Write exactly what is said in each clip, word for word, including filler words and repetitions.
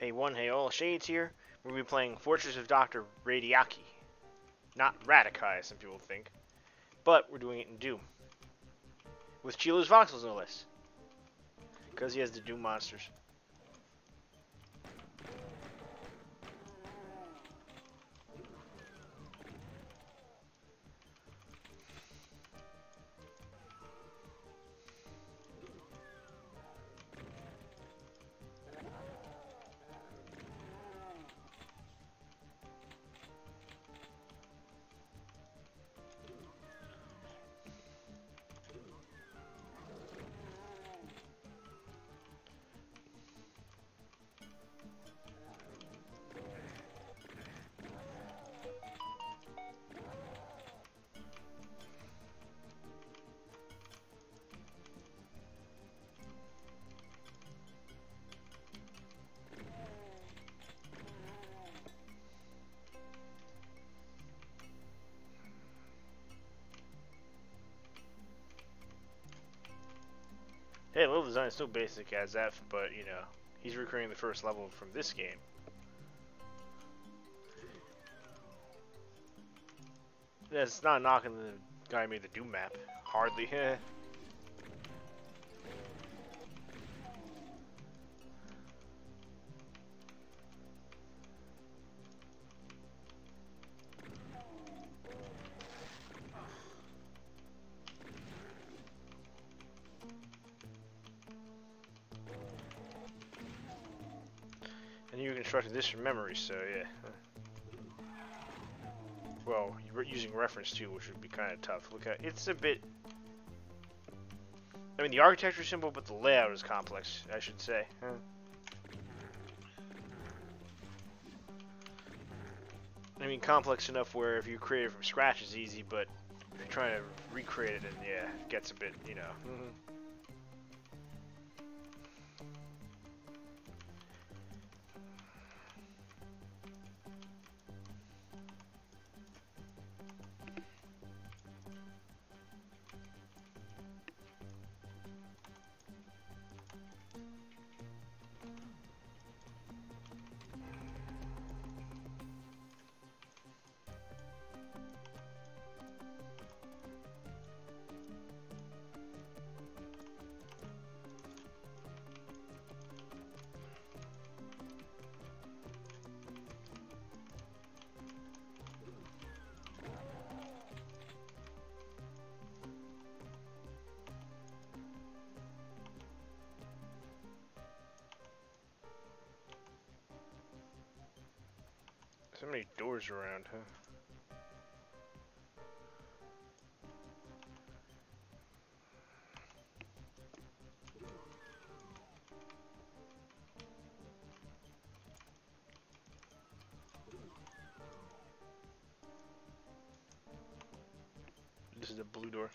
Hey one, hey all, Shades here. We'll be playing Fortress of Doctor Radiaki. Not Radikai, as some people think. But we're doing it in Doom. With Chilo's voxels, no less. Because he has the Doom monsters. Hey, level design is still basic as F, but, you know, he's recreating the first level from this game. That's not knocking the guy who made the Doom map. Hardly, heh. You constructed this from memory, so yeah. Well, you're using reference too, which would be kind of tough. Look at it's a bit. I mean, the architecture is simple, but the layout is complex, I should say. Huh? I mean, complex enough where if you create it from scratch is easy, but if you're trying to recreate it, and yeah, it gets a bit, you know. Mm-hmm. So many doors around, huh? This is the blue door.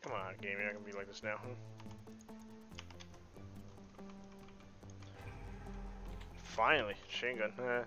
Come on, game, you're not gonna be like this now, huh? finally, machine gun. Eh.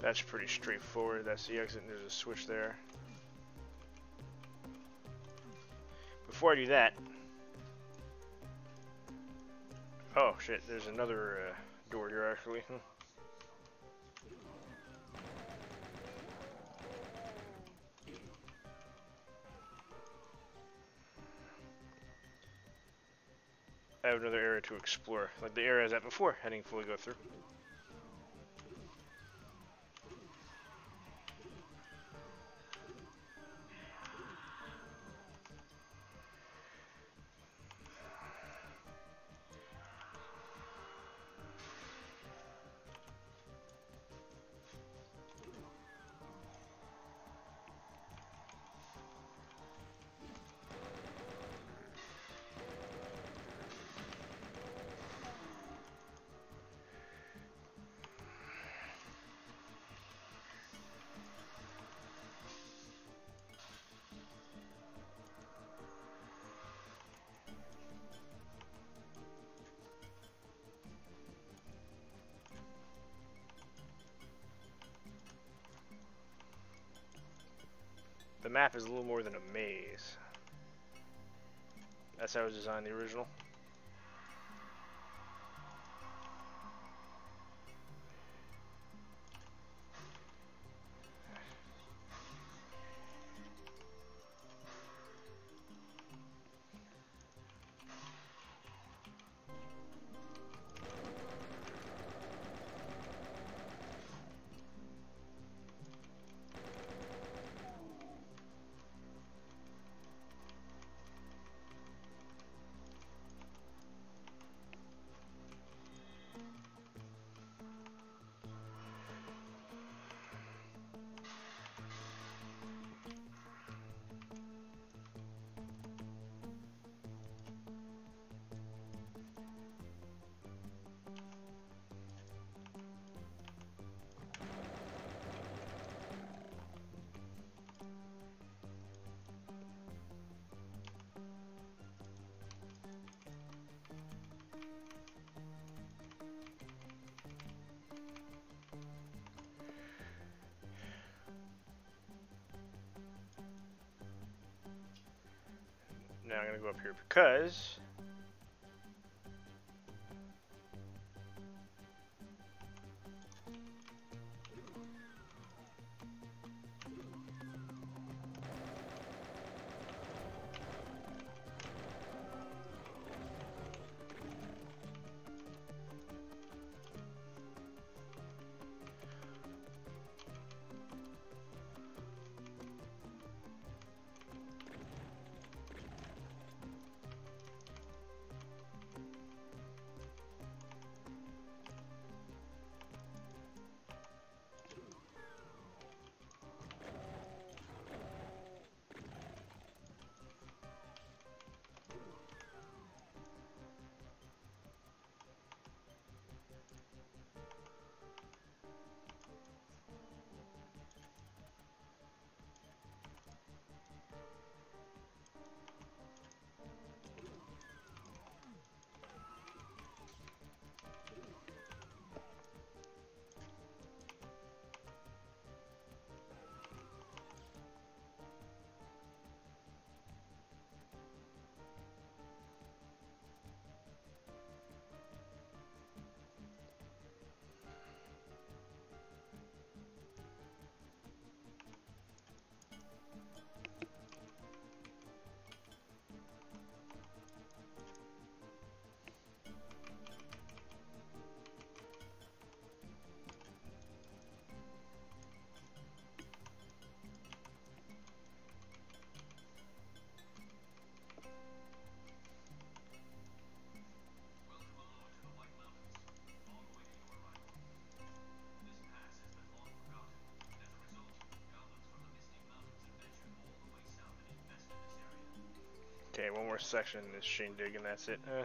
That's pretty straightforward. That's the exit and there's a switch there. Before I do that, oh shit, there's another uh, door here actually. I have another area to explore, like the area I was at before, I didn't fully go through. The map is a little more than a maze. That's how it was designed in the original. Now I'm gonna go up here because smaller section in this shindig, and that's it. Eh.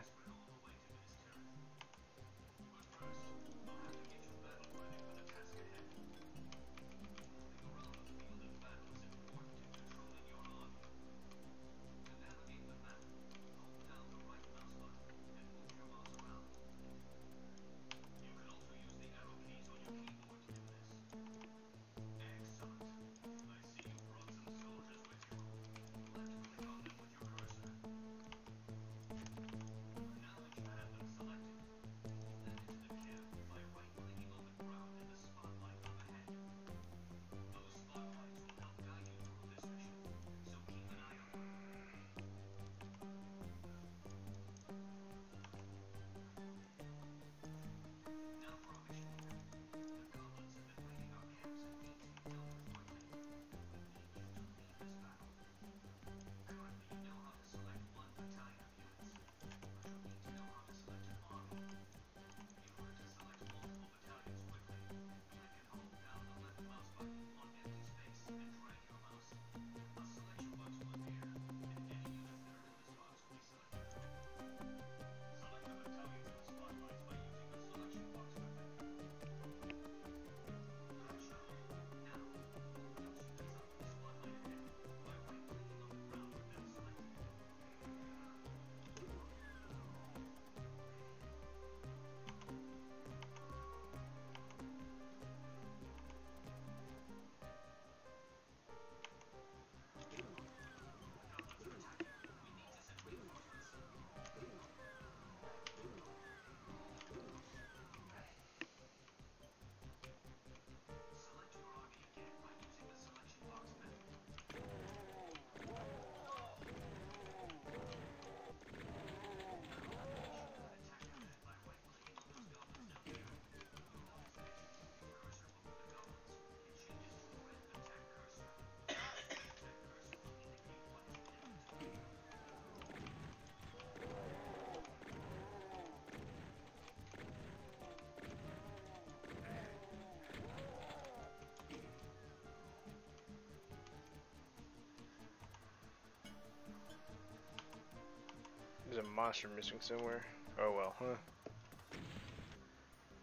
There's a monster missing somewhere. Oh well, huh?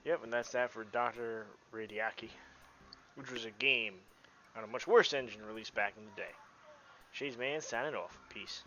Yep, and that's that for Doctor Radiaki, which was a game on a much worse engine released back in the day. ShadesMan signing off. Peace.